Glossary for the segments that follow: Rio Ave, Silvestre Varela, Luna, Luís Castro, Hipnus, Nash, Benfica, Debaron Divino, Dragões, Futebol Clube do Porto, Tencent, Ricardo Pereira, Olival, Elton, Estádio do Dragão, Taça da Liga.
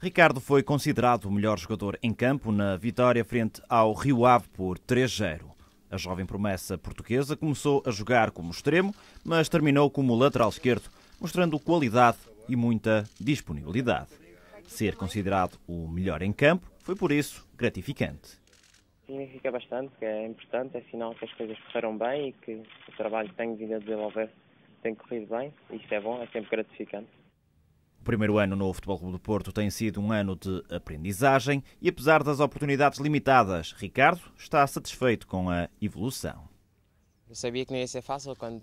Ricardo foi considerado o melhor jogador em campo na vitória frente ao Rio Ave por 3-0. A jovem promessa portuguesa começou a jogar como extremo, mas terminou como lateral esquerdo, mostrando qualidade e muita disponibilidade. Ser considerado o melhor em campo foi, por isso, gratificante. Significa bastante, que é importante, é sinal que as coisas correram bem e que o trabalho que tenho vindo a desenvolver tem corrido bem. Isto é bom, é sempre gratificante. O primeiro ano no Futebol Clube do Porto tem sido um ano de aprendizagem e, apesar das oportunidades limitadas, Ricardo está satisfeito com a evolução. Eu sabia que não ia ser fácil quando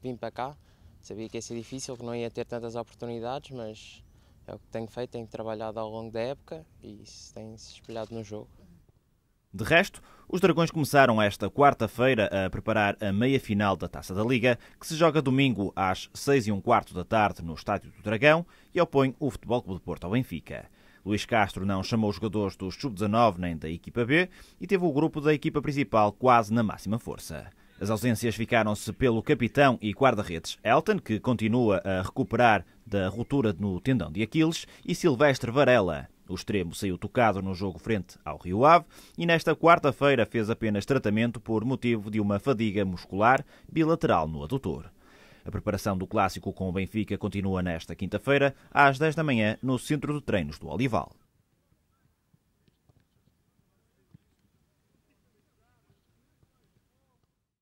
vim para cá. Sabia que ia ser difícil, que não ia ter tantas oportunidades, mas é o que tenho feito, tenho trabalhado ao longo da época e isso tem-se espelhado no jogo. De resto, os Dragões começaram esta quarta-feira a preparar a meia-final da Taça da Liga, que se joga domingo às 18h15 da tarde no Estádio do Dragão e opõe o Futebol Clube do Porto ao Benfica. Luís Castro não chamou os jogadores dos sub-19 nem da equipa B e teve o grupo da equipa principal quase na máxima força. As ausências ficaram-se pelo capitão e guarda-redes Elton, que continua a recuperar da rotura no tendão de Aquiles, e Silvestre Varela. O extremo saiu tocado no jogo frente ao Rio Ave e nesta quarta-feira fez apenas tratamento por motivo de uma fadiga muscular bilateral no adutor. A preparação do clássico com o Benfica continua nesta quinta-feira, às 10 da manhã, no centro de treinos do Olival.